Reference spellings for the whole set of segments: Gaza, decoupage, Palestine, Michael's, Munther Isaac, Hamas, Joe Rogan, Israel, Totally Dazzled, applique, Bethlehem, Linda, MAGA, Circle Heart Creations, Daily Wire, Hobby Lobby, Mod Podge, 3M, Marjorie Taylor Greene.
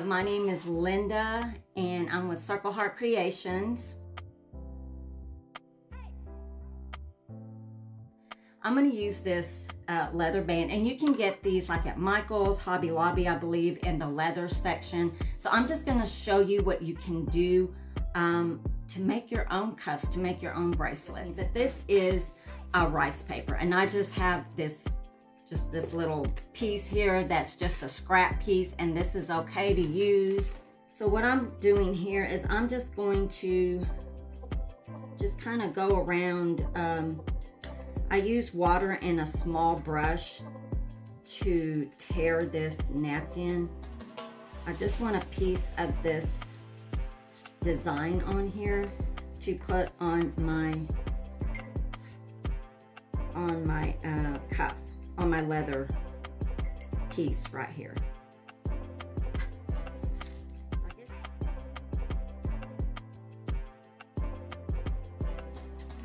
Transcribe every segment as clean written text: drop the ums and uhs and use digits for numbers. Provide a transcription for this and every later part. My name is Linda and I'm with Circle Heart Creations. I'm going to use this leather band, and you can get these like at Michael's, Hobby Lobby, I believe, in the leather section. So I'm just going to show you what you can do to make your own cuffs, to make your own bracelets. But this is a rice paper, and I just have this little piece here that's just a scrap piece, and this is okay to use. So what I'm doing here is I'm just going to just kind of go around. I use water and a small brush to tear this napkin. I just want a piece of this design on here to put on my cuff, on my leather piece right here.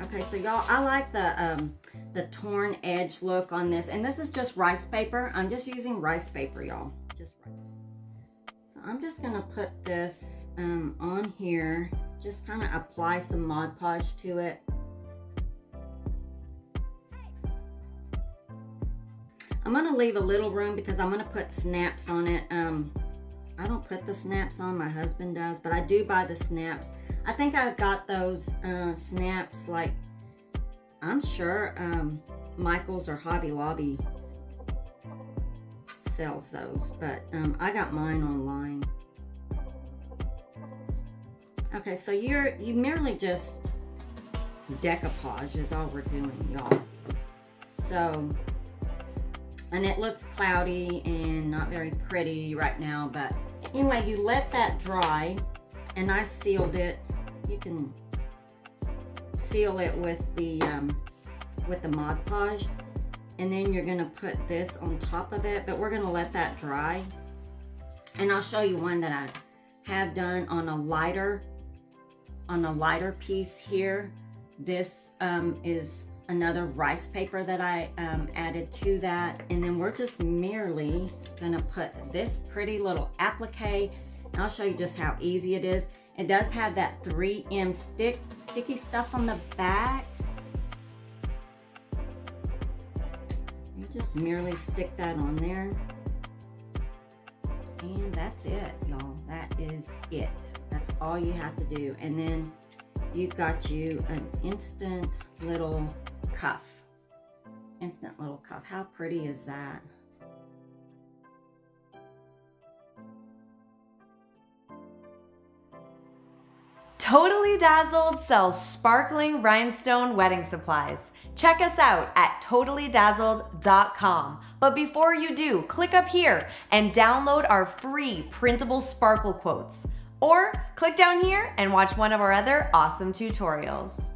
Okay, so y'all, I like the torn edge look on this, and this is just rice paper. I'm just using rice paper, y'all. Just rice paper. So I'm just gonna put this on here, just kind of apply some Mod Podge to it. I'm gonna leave a little room because I'm gonna put snaps on it. I don't put the snaps on, my husband does, but I do buy the snaps. I think I got those snaps like, I'm sure Michael's or Hobby Lobby sells those, but I got mine online. Okay, so you merely just decoupage is all we're doing, y'all. So, and it looks cloudy and not very pretty right now, but anyway, you let that dry, and I sealed it. You can seal it with the Mod Podge, and then you're gonna put this on top of it, but we're gonna let that dry. And I'll show you one that I have done on a lighter piece here. This is another rice paper that I added to that, and then we're just merely gonna put this pretty little applique, and I'll show you just how easy it is. It does have that 3M sticky stuff on the back. You just merely stick that on there. And that's it, y'all. That is it. That's all you have to do. And then you've got you an instant little cuff. Instant little cuff. How pretty is that? Totally Dazzled sells sparkling rhinestone wedding supplies. Check us out at totallydazzled.com. But before you do, click up here and download our free printable sparkle quotes. Or click down here and watch one of our other awesome tutorials.